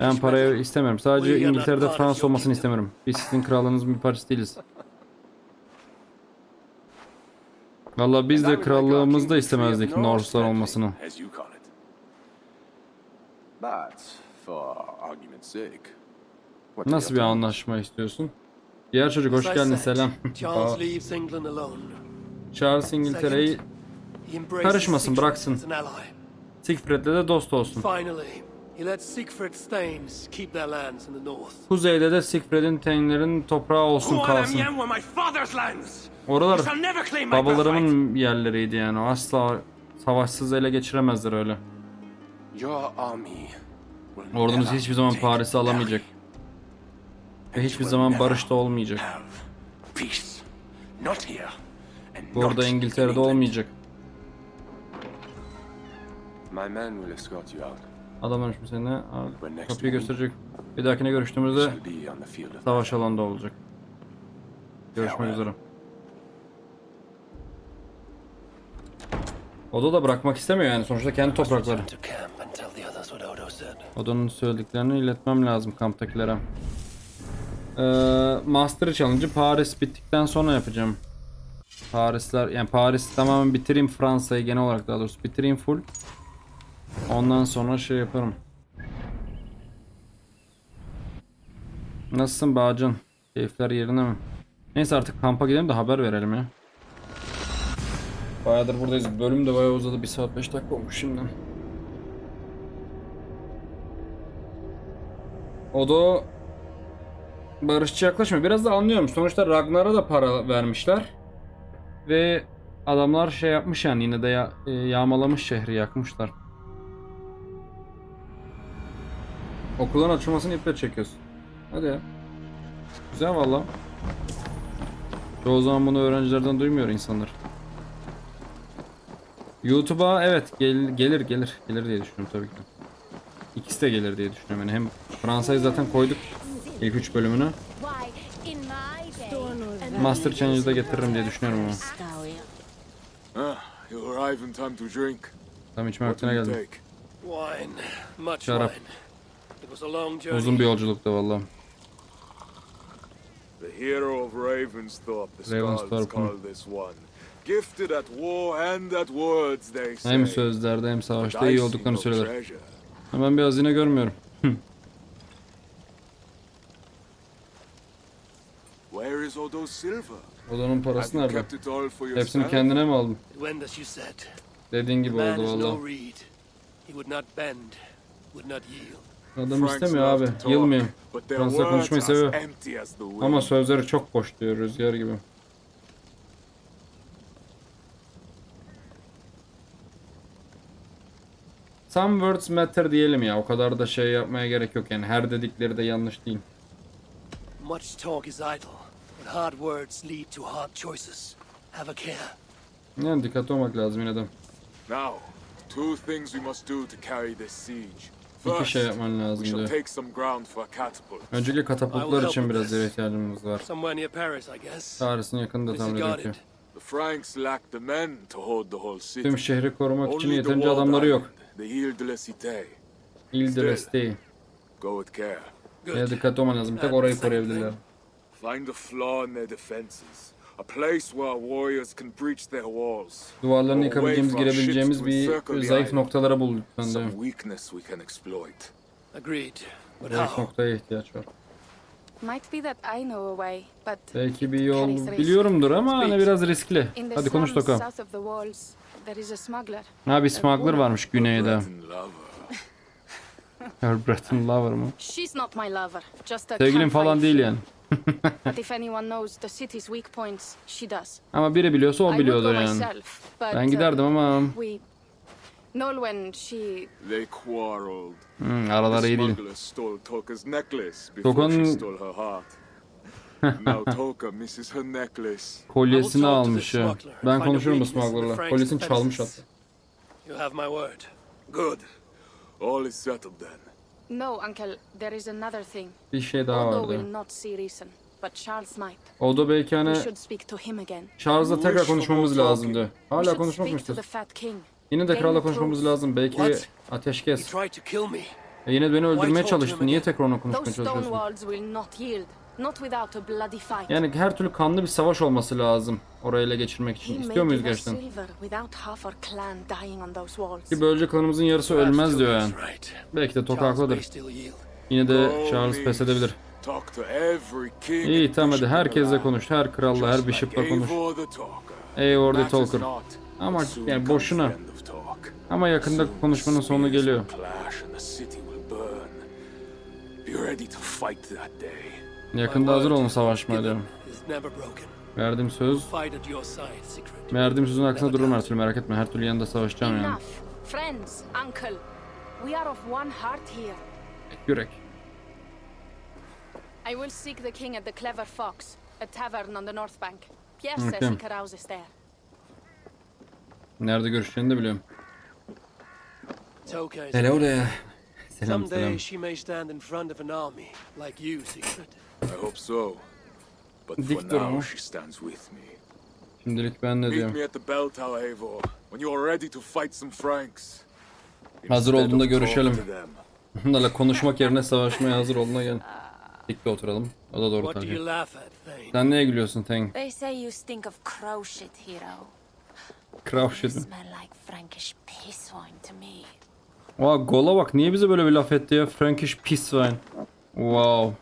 Ben parayı istemiyorum. Sadece İngiltere'de Fransa olmasını istemiyorum. Biz sizin krallığınızın bir parçası değiliz. Valla biz de krallığımızda istemezdik Norse'lar olmasını. Nasıl bir anlaşma istiyorsun? Diğer çocuk hoş geldin, selam. Charles İngiltere'yi karışmasın, bıraksın. Sigfred'le de dost olsun. Kuzeyde de Sigfred'in tenlerin toprağı olsun, kalsın. Oralar babalarımın yerleriydi yani. Asla savaşsız ele geçiremezler öyle. Ordunuz hiçbir zaman Paris'i alamayacak. Ve hiçbir zaman barış da olmayacak. Burada İngiltere'de olmayacak. Adam ölmüş seni. Kapıyı gösterecek. Bir dahakine görüştüğümüzde savaş alanında olacak. Görüşmek üzere. Odo da bırakmak istemiyor yani, sonuçta kendi toprakları. Odo'nun söylediklerini iletmem lazım kamptakilere. Master Challenge'ı Paris bittikten sonra yapacağım. Paris tamamen bitireyim, Fransa'yı genel olarak daha doğrusu bitireyim full. Ondan sonra şey yaparım. Nasılsın Bağcan? Keyifler yerine mi? Neyse artık kampa gidelim de haber verelim ya. Bayağıdır buradayız. Bölüm de bayağı uzadı. 1 saat 5 dakika olmuş şimdiden. Odo barışçı yaklaşmıyor. Biraz da anlıyorum. Sonuçta Ragnar'a da para vermişler. Ve adamlar şey yapmış yani, yine de yağmalamış şehri, yakmışlar. Okulun açılmasını iple çekiyorsun. Hadi ya. Güzel valla. Çoğu zaman bunu öğrencilerden duymuyor insanlar. YouTube'a evet gelir diye düşünüyorum tabii ki. İkisi de gelir diye düşünüyorum. Yani hem Fransa'yı zaten koyduk ilk 3 bölümünü. Master Change'ı da getiririm diye düşünüyorum ama. Tam içme vaktine geldim. Şarap. Uzun bir yolculukta valla. Raven's Fall. Hem sözlerde hem savaşta iyi olduklarını söyler. Ben biraz yine görmüyorum. Odo'nun parası nerede? Hepsini kendine mi aldın? Dediğin gibi oldu valla. Adam istemiyor abi, yılmıyor. Fransa konuşmayı seviyor. Ama sözleri çok boş diyor, rüzgar gibi. Some words matter diyelim ya, o kadar da şey yapmaya gerek yok yani, her dedikleri de yanlış değil. Yani dikkat olmak lazım yine de. Two things we must do to carry this siege. İki şey yapman lazımdı. Öncelikle katapultlar için biraz yere ihtiyacımız var. Paris'in yakında tam gerekiyor. Tüm şehri korumak için yeterince adamları yok. Île de la Cité. Île de la Cité. Ya dikkatli olman lazım. Bir tek orayı koruyabilirler. Duvarlarını yıkabileceğimiz, girebileceğimiz bir zayıf noktalara bulduk. Zayıf noktaya ihtiyaç var. Belki bir yol biliyorumdur ama hani biraz riskli. Hadi konuş bakalım. Ha, bir smuggler varmış güneyde. Herbert'in lover mı? Sevgilim falan değil yani. Ama biri biliyorsa o biliyordur yani. Ben giderdim ama... araları iyi değil. Toko'nun kolyesini almış ya. Ben konuşurum bu smuggler'la. Kolyesini çalmış hatta. Bir şey daha vardı. Odo belki hani Charles'la tekrar konuşmamız lazımdı. Hala konuşmamıştır. Yine de kralla konuşmamız lazım. Belki ateşkes. Yine beni öldürmeye çalıştı. Niye tekrar ona konuşmaya çalışıyorsun? Yani her türlü kanlı bir savaş olması lazım orayı ele geçirmek için. İstiyor muyuz gerçekten? Ki böylece klanımızın yarısı ölmez diyor yani. Belki de tokaklıdır. Yine de Charles pes edebilir. İyi tamam hadi. Herkesle konuş. Her kralla, her bishop'la konuş. Eivor the Talker. Ama yani boşuna. Ama yakında konuşmanın sonu geliyor. Yakında hazır olun savaşmaya diyorum. Verdiğim söz. Verdiğim sözün aksine dururum her türlü, merak etme. Her türlü yanında savaşacağım yani. Yürek. Okay. Nerede görüşeceğini de biliyorum. Hele oraya. Selam selam. Dik durumu. Şimdilik ben ne diyorum? Hazır olduğunda görüşelim. Onlarla konuşmak yerine savaşmaya hazır olduğuna gel. Dikte oturalım. O da doğru tabii. Sen neye gülüyorsun Tang? Krav şişti. Oha gola bak, niye bize böyle bir laf etti ya? Frankish Pisswein. Wow.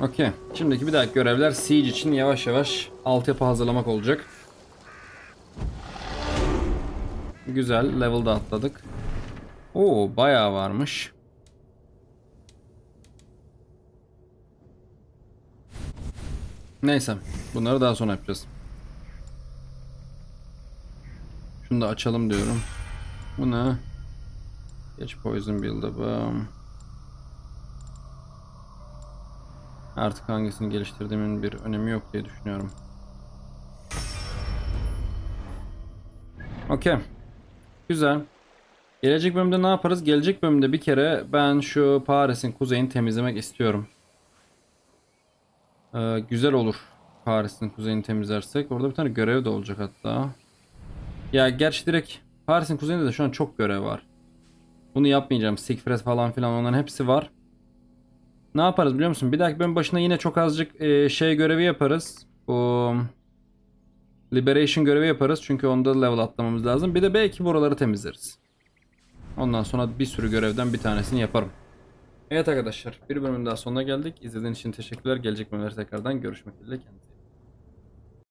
Okay. Şimdiki bir dahaki görevler siege için yavaş yavaş altyapı hazırlamak olacak. Güzel, level'da atladık. Oo, bayağı varmış. Neyse, bunları daha sonra yapacağız. Şunu da açalım diyorum. Bu ne? Geç poison build-up'ım. Artık hangisini geliştirdiğimin bir önemi yok diye düşünüyorum. Okay. Güzel. Gelecek bölümde ne yaparız? Gelecek bölümde bir kere ben şu Paris'in kuzeyini temizlemek istiyorum. Güzel olur. Paris'in kuzeyini temizlersek. Orada bir tane görev de olacak hatta. Ya gerçi direkt Paris'in kuzeyinde de şu an çok görev var. Bunu yapmayacağım. Sigfred falan filan, onların hepsi var. Ne yaparız biliyor musun? Bir dahaki bölüm başına yine çok azıcık şey görevi yaparız. Bu... Liberation görevi yaparız. Çünkü onda level atlamamız lazım. Bir de belki buraları temizleriz. Ondan sonra bir sürü görevden bir tanesini yaparım. Evet arkadaşlar, bir bölümün daha sonuna geldik. İzlediğiniz için teşekkürler. Gelecek bölümlerde tekrardan görüşmek dileğiyle.